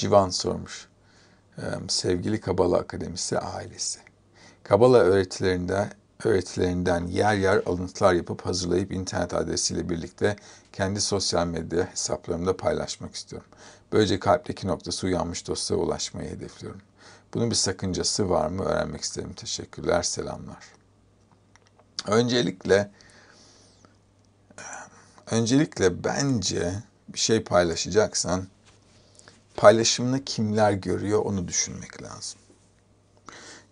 Civan sormuş. Sevgili Kabala Akademisi ailesi. Kabala öğretilerinden yer yer alıntılar yapıp hazırlayıp internet adresiyle birlikte kendi sosyal medya hesaplarımda paylaşmak istiyorum. Böylece kalpteki noktası uyanmış dostlara ulaşmayı hedefliyorum. Bunun bir sakıncası var mı? Öğrenmek isterim. Teşekkürler, selamlar. Öncelikle bence bir şey paylaşacaksan paylaşımını kimler görüyor onu düşünmek lazım.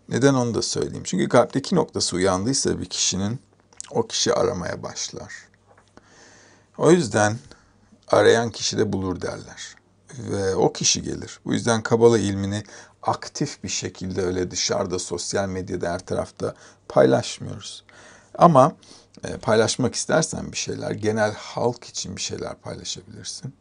Neden onu da söyleyeyim. Çünkü kalpteki noktası uyandıysa bir kişinin o kişi aramaya başlar. O yüzden arayan kişi de bulur derler. Ve o kişi gelir. Bu yüzden Kabala ilmini aktif bir şekilde öyle dışarıda, sosyal medyada her tarafta paylaşmıyoruz. Ama paylaşmak istersen bir şeyler, genel halk için bir şeyler paylaşabilirsin.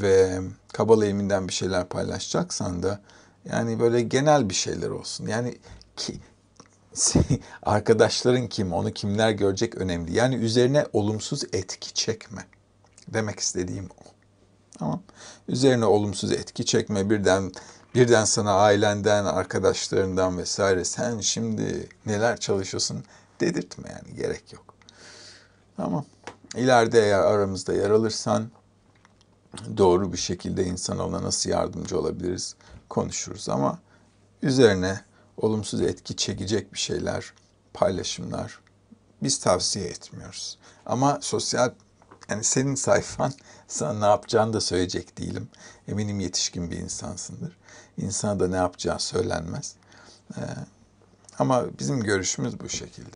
Ve Kabala ilminden bir şeyler paylaşacaksan da yani böyle genel bir şeyler olsun. Yani arkadaşların kim, onu kimler görecek önemli. Yani üzerine olumsuz etki çekme. Demek istediğim o. Tamam. Üzerine olumsuz etki çekme. Birden sana ailenden, arkadaşlarından vesaire sen şimdi neler çalışıyorsun dedirtme yani. Gerek yok. Tamam. İleride eğer aramızda yer alırsan doğru bir şekilde insanoğluna nasıl yardımcı olabiliriz konuşuruz ama üzerine olumsuz etki çekecek bir şeyler, paylaşımlar biz tavsiye etmiyoruz. Ama sosyal, yani senin sayfan, sana ne yapacağını da söyleyecek değilim. Eminim yetişkin bir insansındır. İnsana da ne yapacağı söylenmez. Ama bizim görüşümüz bu şekilde.